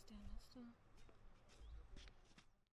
Stand still.